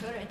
turret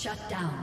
Shut down.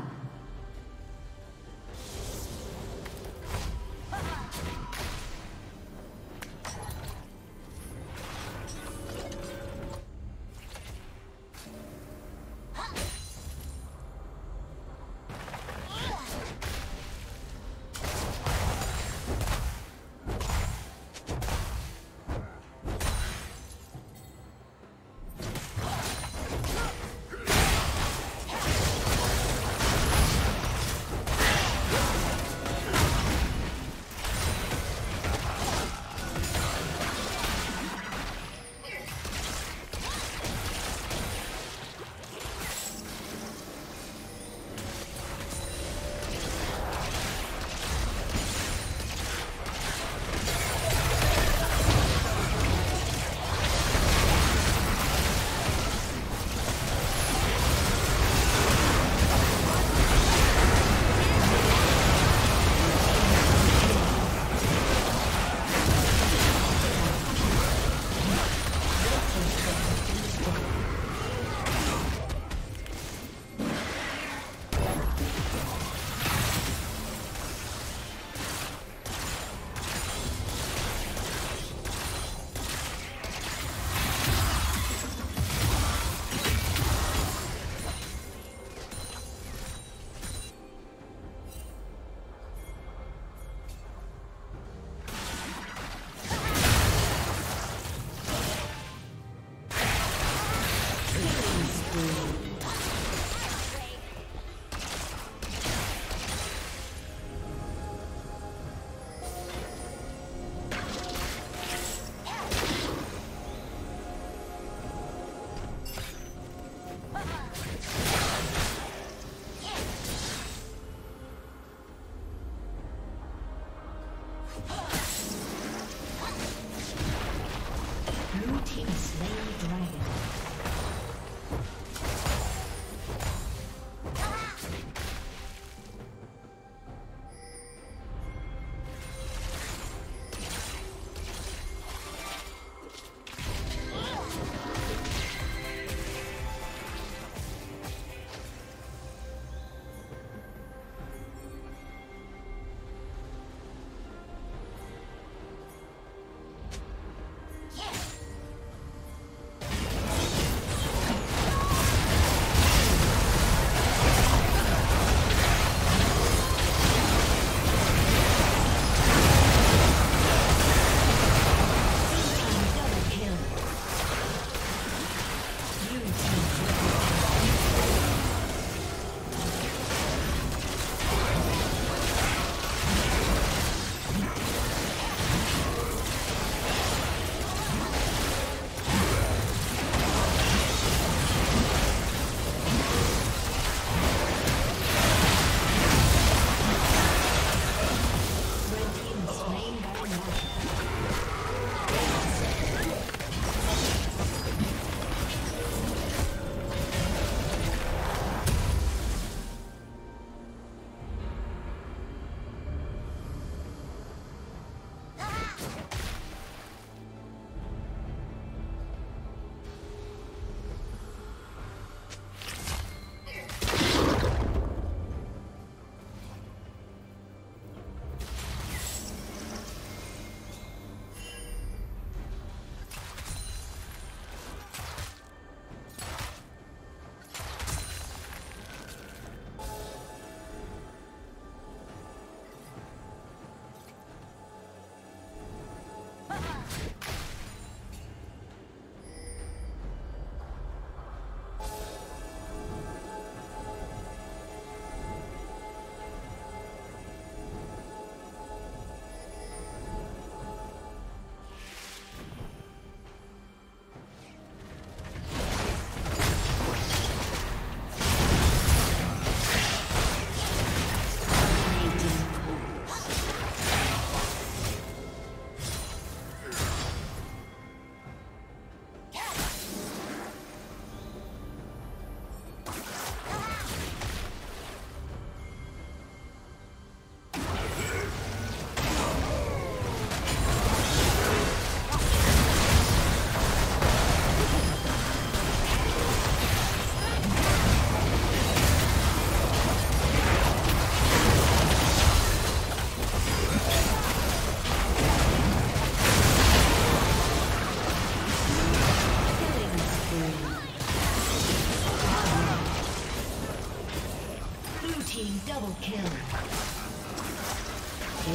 A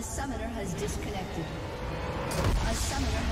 summoner has disconnected. A summoner